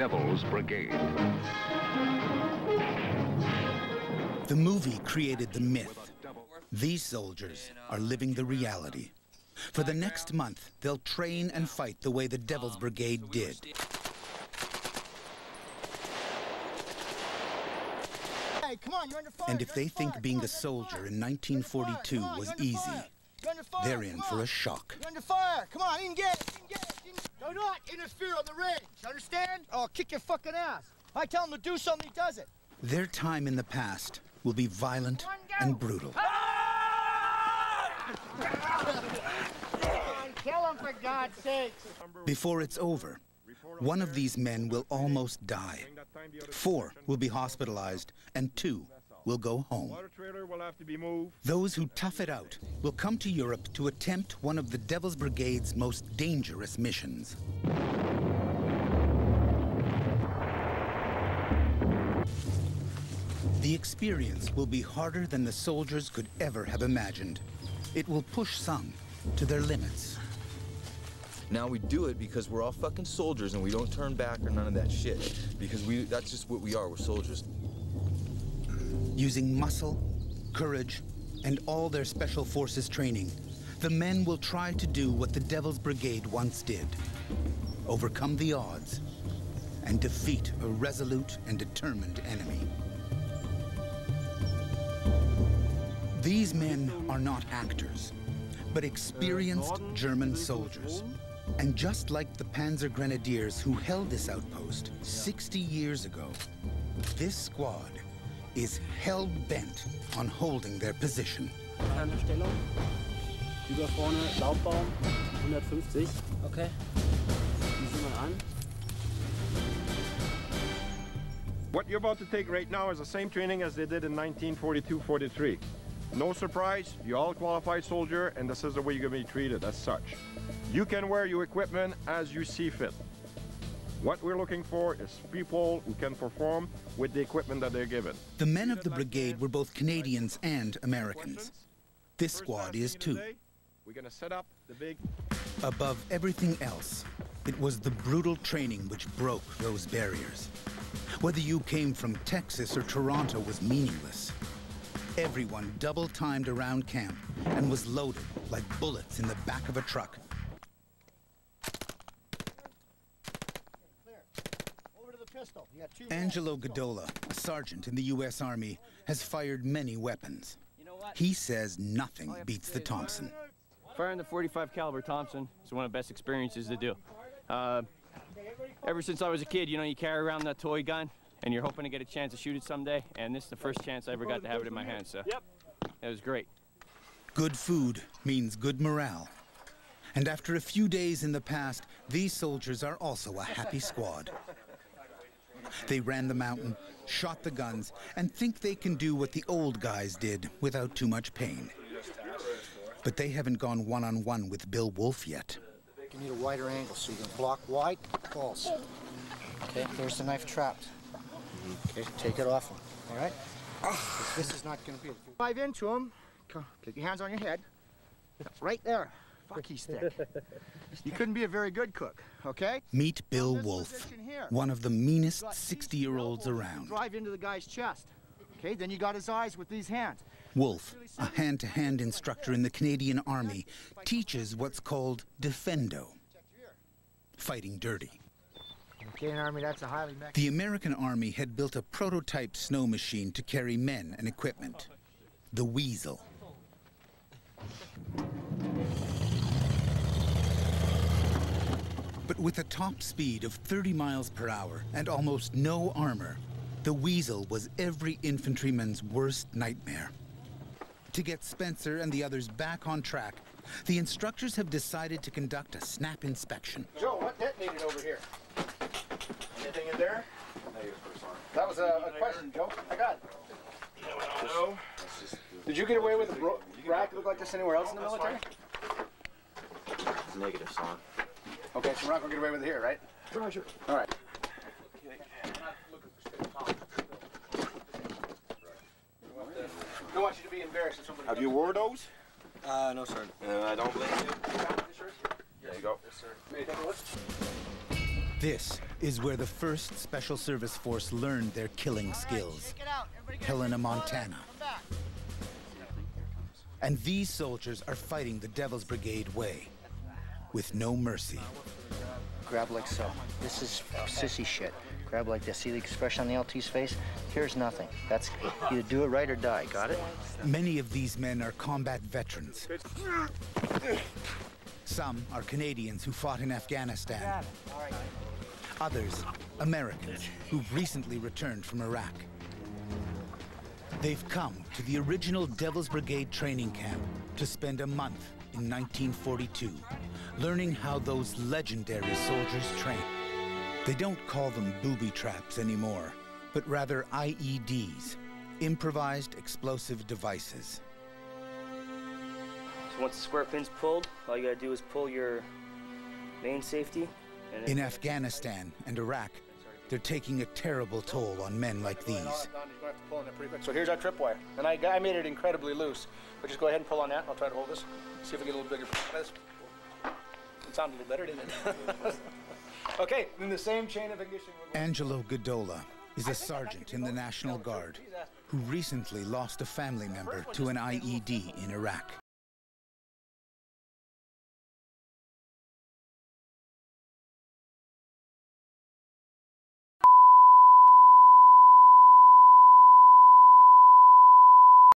Devil's Brigade. The movie created the myth. These soldiers are living the reality. For the next month, they'll train and fight the way the Devil's Brigade did. Hey, come on, you're under fire, and if they think being a soldier in 1942 was easy, they're in for a shock. You're under fire. Come on, you can get it. Do not interfere on the range, understand? Or I'll kick your fucking ass. I tell him to do something, he does it. Their time in the past will be violent and brutal. Kill him, for God's sake. Before it's over, one of these men will almost die. 4 will be hospitalized, and 2 will go home. Those who tough it out will come to Europe to attempt one of the Devil's Brigade's most dangerous missions. The experience will be harder than the soldiers could ever have imagined. It will push some to their limits. Now we do it because we're all fucking soldiers and we don't turn back or none of that shit. Because that's just what we are, we're soldiers. Using muscle, courage, and all their special forces training, the men will try to do what the Devil's Brigade once did. Overcome the odds and defeat a resolute and determined enemy. These men are not actors, but experienced German soldiers. And just like the Panzer Grenadiers who held this outpost 60 years ago, this squad is hell-bent on holding their position. Über vorne, Laubbaum, 150. Okay. What you're about to take right now is the same training as they did in 1942-43. No surprise, you're all qualified soldier, and this is the way you're going to be treated as such. You can wear your equipment as you see fit. What we're looking for is people who can perform with the equipment that they're given. The men of the brigade were both Canadians and Americans. This squad is too. We're going to set up the big... Above everything else, it was the brutal training which broke those barriers. Whether you came from Texas or Toronto was meaningless. Everyone double-timed around camp and was loaded like bullets in the back of a truck. Angelo Godola, a sergeant in the U.S. Army, has fired many weapons. He says nothing beats the Thompson. Firing the .45 caliber Thompson is one of the best experiences to do. Ever since I was a kid, you know, you carry around that toy gun, and you're hoping to get a chance to shoot it someday, and this is the first chance I ever got to have it in my hand, so it was great. Good food means good morale. And after a few days in the past, these soldiers are also a happy squad. They ran the mountain, shot the guns, and think they can do what the old guys did without too much pain. But they haven't gone one-on-one with Bill Wolfe yet. You need a wider angle so you can block wide, falls. Okay, there's the knife trapped. Okay, take it off him, all right? This is not going to be... Dive into him. Come, get your hands on your head. Right there. Fuck, he's thick. You couldn't be a very good cook, okay? Meet Bill Wolfe, one of the meanest 60-year-olds around. Drive into the guy's chest, okay? Then you got his eyes with these hands. Wolfe, a hand-to-hand instructor in the Canadian Army, teaches what's called Defendo, fighting dirty. The American Army had built a prototype snow machine to carry men and equipment, the Weasel. But with a top speed of 30 miles per hour and almost no armor, the Weasel was every infantryman's worst nightmare. To get Spencer and the others back on track, the instructors have decided to conduct a snap inspection. Joe, what detonated over here? Anything in there? That was a question, Joe. I got it. No. Did you get away with a rack look like this anywhere else in the military? It's negative, son. Okay, so we're not going to get away with it here, right? Roger. All right. I don't want you to be embarrassed if somebody... Have you wore those? No, sir. I don't blame you. There you go. Yes, sir. This is where the 1st Special Service Force learned their killing skills. Helena, Montana. And these soldiers are fighting the Devil's Brigade way, with no mercy. Grab like so. This is sissy shit. Grab like this. See the expression on the LT's face? Here's nothing. That's either do it right or die. Got it? Many of these men are combat veterans. Some are Canadians who fought in Afghanistan. Others, Americans who've recently returned from Iraq. They've come to the original Devil's Brigade training camp to spend a month in 1942, learning how those legendary soldiers train. They don't call them booby traps anymore, but rather IEDs, improvised explosive devices. So once the square pin's pulled, all you gotta do is pull your main safety. In Afghanistan and Iraq, they're taking a terrible toll on men like these. So here's our tripwire, and I made it incredibly loose. But just go ahead and pull on that. I'll try to hold this. See if we get a little bigger. It sounded a little better, didn't it? Okay, in the same chain of ignition. Angelo Godola is a sergeant in the National Guard who recently lost a family member to an IED in Iraq.